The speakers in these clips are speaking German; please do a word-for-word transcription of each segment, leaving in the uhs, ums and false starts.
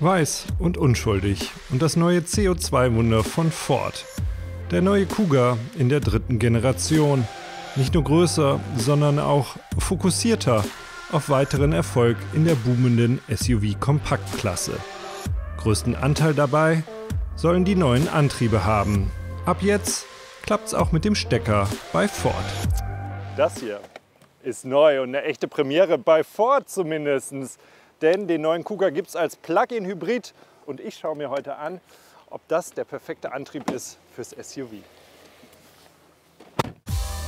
Weiß und unschuldig und das neue C O zwei Wunder von Ford. Der neue Kuga in der dritten Generation. Nicht nur größer, sondern auch fokussierter auf weiteren Erfolg in der boomenden S U V-Kompaktklasse. Größten Anteil dabei sollen die neuen Antriebe haben. Ab jetzt klappt's auch mit dem Stecker bei Ford. Das hier ist neu und eine echte Premiere bei Ford zumindest. Denn den neuen Kuga gibt es als Plug-in-Hybrid und ich schaue mir heute an, ob das der perfekte Antrieb ist fürs S U V.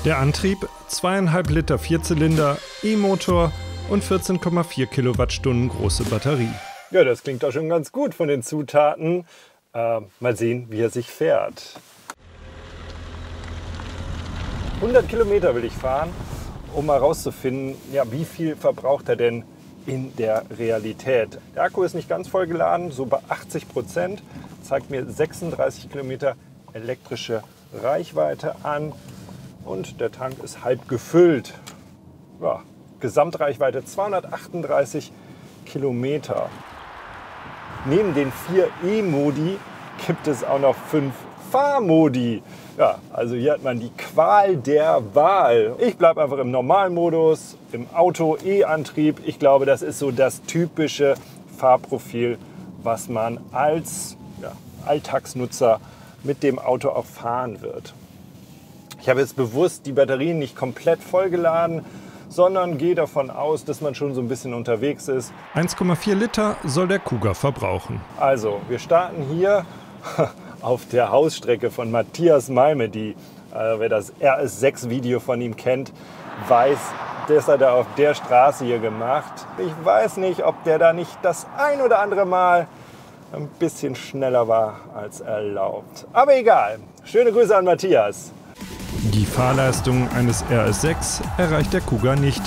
Der Antrieb zwei Komma fünf Liter Vierzylinder, E-Motor und vierzehn Komma vier Kilowattstunden große Batterie. Ja, das klingt doch schon ganz gut von den Zutaten. Äh, mal sehen, wie er sich fährt. hundert Kilometer will ich fahren, um mal rauszufinden, ja, wie viel verbraucht er denn in der Realität. Der Akku ist nicht ganz voll geladen, so bei achtzig Prozent, zeigt mir sechsunddreißig Kilometer elektrische Reichweite an und der Tank ist halb gefüllt. Ja, Gesamtreichweite zweihundertachtunddreißig Kilometer. Neben den vier E-Modi gibt es auch noch fünf Fahrmodi. Ja, also hier hat man die Qual der Wahl. Ich bleibe einfach im Normalmodus, im Auto-E-Antrieb. Ich glaube, das ist so das typische Fahrprofil, was man als ja, Alltagsnutzer mit dem Auto auch fahren wird. Ich habe jetzt bewusst die Batterien nicht komplett vollgeladen, sondern gehe davon aus, dass man schon so ein bisschen unterwegs ist. eins Komma vier Liter soll der Kuga verbrauchen. Also, wir starten hier auf der Hausstrecke von Matthias Malmedie. Also wer das R S sechs Video von ihm kennt, weiß, das hat er auf der Straße hier gemacht. Ich weiß nicht, ob der da nicht das ein oder andere Mal ein bisschen schneller war als erlaubt. Aber egal. Schöne Grüße an Matthias. Die Fahrleistung eines R S sechs erreicht der Kuga nicht.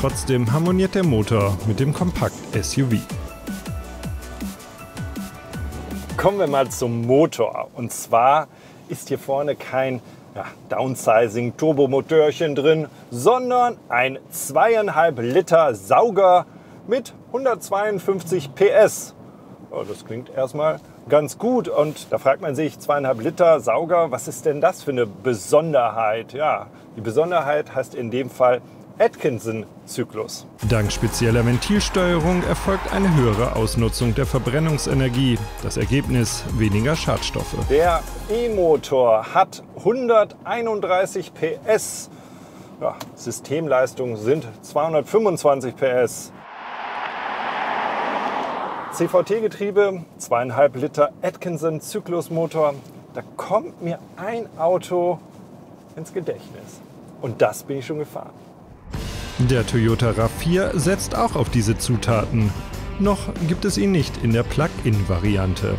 Trotzdem harmoniert der Motor mit dem Kompakt-S U V. Kommen wir mal zum Motor. Und zwar ist hier vorne kein ja, Downsizing-Turbomotörchen drin, sondern ein zwei Komma fünf Liter Sauger mit hundertzweiundfünfzig P S. Oh, das klingt erstmal ganz gut. Und da fragt man sich, zwei Komma fünf Liter Sauger, was ist denn das für eine Besonderheit? Ja, die Besonderheit heißt in dem Fall Atkinson-Zyklus. Dank spezieller Ventilsteuerung erfolgt eine höhere Ausnutzung der Verbrennungsenergie. Das Ergebnis weniger Schadstoffe. Der E-Motor hat hunderteinunddreißig P S. Ja, Systemleistung sind zweihundertfünfundzwanzig P S. C V T-Getriebe, zwei Komma fünf Liter Atkinson-Zyklus-Motor. Da kommt mir ein Auto ins Gedächtnis. Und das bin ich schon gefahren. Der Toyota RAV vier setzt auch auf diese Zutaten. Noch gibt es ihn nicht in der Plug-in-Variante.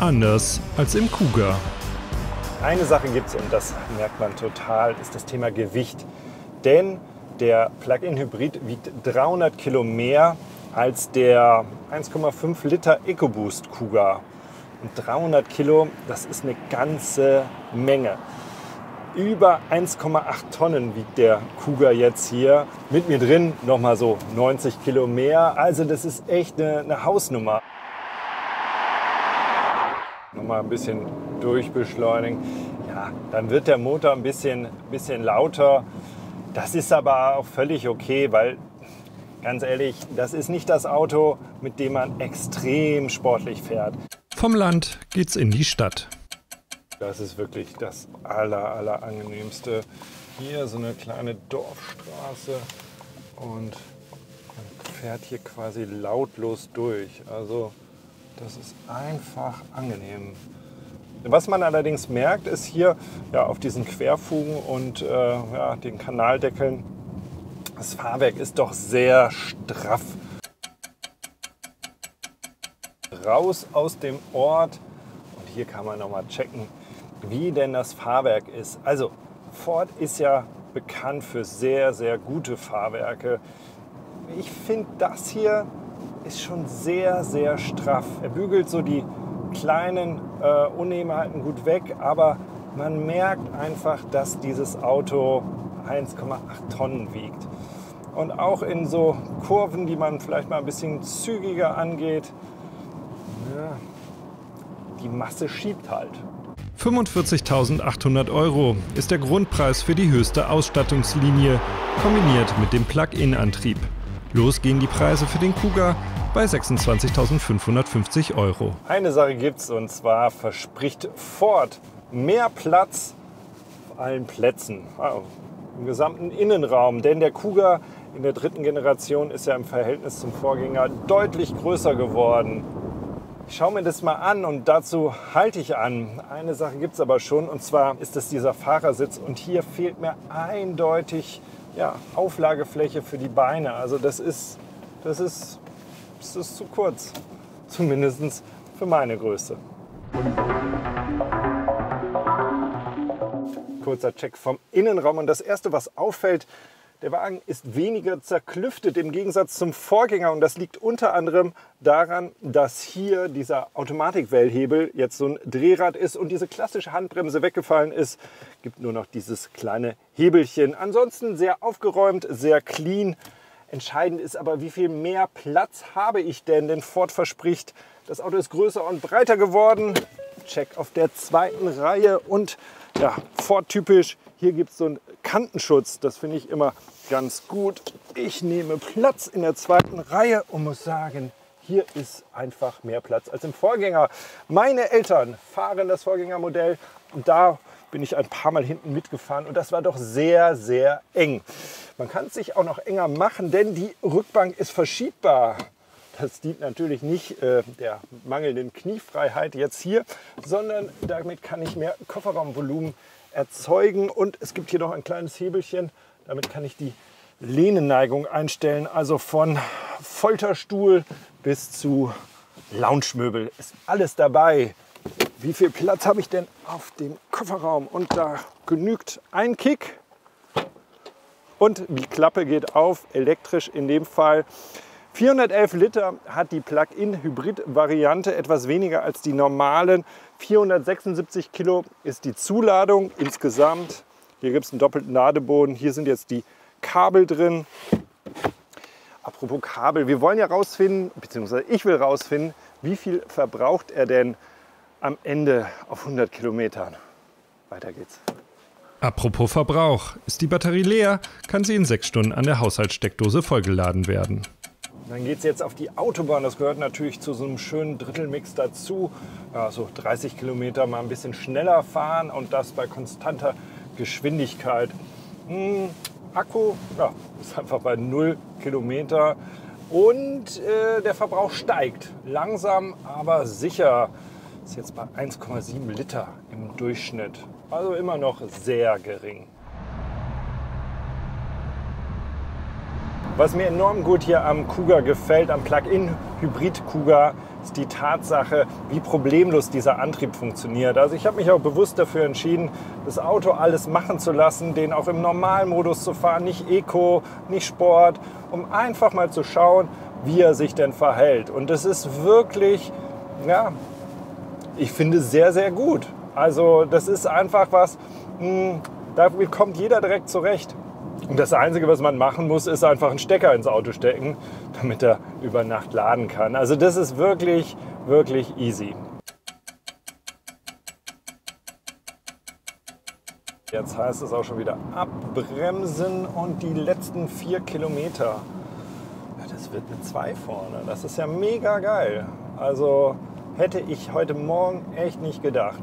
Anders als im Kuga. Eine Sache gibt es, und das merkt man total, ist das Thema Gewicht. Denn der Plug-in-Hybrid wiegt dreihundert Kilo mehr als der eins Komma fünf Liter EcoBoost Kuga. Und dreihundert Kilo, das ist eine ganze Menge. Über eins Komma acht Tonnen wiegt der Kuga jetzt hier. Mit mir drin nochmal so neunzig Kilo mehr. Also das ist echt eine, eine Hausnummer. Nochmal ein bisschen durchbeschleunigen. Ja, dann wird der Motor ein bisschen, bisschen lauter. Das ist aber auch völlig okay, weil ganz ehrlich, das ist nicht das Auto, mit dem man extrem sportlich fährt. Vom Land geht's in die Stadt. Das ist wirklich das aller, aller angenehmste. Hier so eine kleine Dorfstraße und man fährt hier quasi lautlos durch. Also das ist einfach angenehm. Was man allerdings merkt, ist hier ja, auf diesen Querfugen und äh, ja, den Kanaldeckeln, das Fahrwerk ist doch sehr straff. Raus aus dem Ort und hier kann man nochmal checken, wie denn das Fahrwerk ist. Also Ford ist ja bekannt für sehr, sehr gute Fahrwerke. Ich finde, das hier ist schon sehr, sehr straff. Er bügelt so die kleinen äh, Unebenheiten gut weg, aber man merkt einfach, dass dieses Auto eins Komma acht Tonnen wiegt. und auch in so Kurven, die man vielleicht mal ein bisschen zügiger angeht, ja, die Masse schiebt halt. fünfundvierzigtausendachthundert Euro ist der Grundpreis für die höchste Ausstattungslinie, kombiniert mit dem Plug-in-Antrieb. Los gehen die Preise für den Kuga bei sechsundzwanzigtausendfünfhundertfünfzig Euro. Eine Sache gibt's, und zwar verspricht Ford mehr Platz auf allen Plätzen, also im gesamten Innenraum. Denn der Kuga in der dritten Generation ist ja im Verhältnis zum Vorgänger deutlich größer geworden. Ich schaue mir das mal an und dazu halte ich an. Eine Sache gibt's aber schon, und zwar ist es dieser Fahrersitz, und hier fehlt mir eindeutig ja, Auflagefläche für die Beine. Also das ist, das ist, das ist zu kurz, zumindest für meine Größe. Kurzer Check vom Innenraum, und das Erste, was auffällt, der Wagen ist weniger zerklüftet im Gegensatz zum Vorgänger, und das liegt unter anderem daran, dass hier dieser Automatikwellhebel jetzt so ein Drehrad ist und diese klassische Handbremse weggefallen ist. Gibt nur noch dieses kleine Hebelchen. Ansonsten sehr aufgeräumt, sehr clean. Entscheidend ist aber, wie viel mehr Platz habe ich denn? Denn Ford verspricht, das Auto ist größer und breiter geworden. Check auf der zweiten Reihe, und ja, Ford-typisch, hier gibt es so einen Kantenschutz. Das finde ich immer ganz gut. Ich nehme Platz in der zweiten Reihe und muss sagen, hier ist einfach mehr Platz als im Vorgänger. Meine Eltern fahren das Vorgängermodell, und da bin ich ein paar Mal hinten mitgefahren, und das war doch sehr, sehr eng. Man kann es sich auch noch enger machen, denn die Rückbank ist verschiebbar. Das dient natürlich nicht äh, der mangelnden Kniefreiheit jetzt hier, sondern damit kann ich mehr Kofferraumvolumen erzeugen. Und es gibt hier noch ein kleines Hebelchen, damit kann ich die Lehnenneigung einstellen. Also von Folterstuhl bis zu Loungemöbel ist alles dabei. Wie viel Platz habe ich denn auf dem Kofferraum? Und da genügt ein Kick. Und die Klappe geht auf, elektrisch in dem Fall. vierhundertelf Liter hat die Plug-in-Hybrid-Variante, etwas weniger als die normalen. vierhundertsechsundsiebzig Kilo ist die Zuladung insgesamt. Hier gibt es einen doppelten Ladeboden, hier sind jetzt die Kabel drin. Apropos Kabel, wir wollen ja rausfinden, beziehungsweise ich will rausfinden, wie viel verbraucht er denn am Ende auf hundert Kilometern. Weiter geht's. Apropos Verbrauch, ist die Batterie leer, kann sie in sechs Stunden an der Haushaltssteckdose vollgeladen werden. Dann geht es jetzt auf die Autobahn. Das gehört natürlich zu so einem schönen Drittelmix dazu. Ja, so dreißig Kilometer mal ein bisschen schneller fahren, und das bei konstanter Geschwindigkeit. Hm, Akku ja, ist einfach bei null Kilometer, und äh, der Verbrauch steigt. Langsam, aber sicher. Ist jetzt bei eins Komma sieben Liter im Durchschnitt. Also immer noch sehr gering. Was mir enorm gut hier am Kuga gefällt, am Plug-in-Hybrid-Kuga, ist die Tatsache, wie problemlos dieser Antrieb funktioniert. Also ich habe mich auch bewusst dafür entschieden, das Auto alles machen zu lassen, den auch im normalen Modus zu fahren, nicht Eco, nicht Sport, um einfach mal zu schauen, wie er sich denn verhält. Und das ist wirklich, ja, ich finde sehr, sehr gut. Also das ist einfach was, mh, damit kommt jeder direkt zurecht. Und das Einzige, was man machen muss, ist einfach einen Stecker ins Auto stecken, damit er über Nacht laden kann. Also das ist wirklich, wirklich easy. Jetzt heißt es auch schon wieder abbremsen, und die letzten vier Kilometer. Ja, das wird eine zwei vorne. Das ist ja mega geil. Also hätte ich heute Morgen echt nicht gedacht.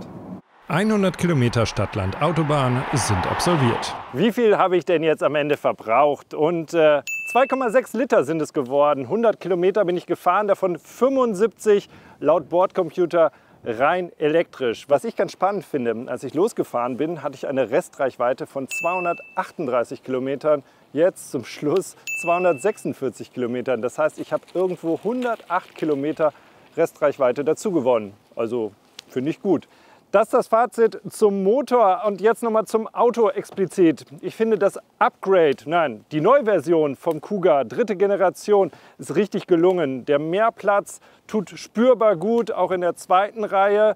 hundert Kilometer Stadtland Autobahn sind absolviert. Wie viel habe ich denn jetzt am Ende verbraucht? Und äh, zwei Komma sechs Liter sind es geworden. hundert Kilometer bin ich gefahren, davon fünfundsiebzig laut Bordcomputer rein elektrisch. Was ich ganz spannend finde, als ich losgefahren bin, hatte ich eine Restreichweite von zweihundertachtunddreißig Kilometern. Jetzt zum Schluss zweihundertsechsundvierzig Kilometern. Das heißt, ich habe irgendwo hundertacht Kilometer Restreichweite dazu gewonnen. Also finde ich gut. Das ist das Fazit zum Motor, und jetzt nochmal zum Auto explizit. Ich finde das Upgrade, nein, die Neuversion vom Kuga, dritte Generation, ist richtig gelungen. Der Mehrplatz tut spürbar gut, auch in der zweiten Reihe.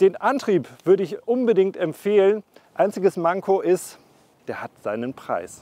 Den Antrieb würde ich unbedingt empfehlen. Einziges Manko ist, der hat seinen Preis.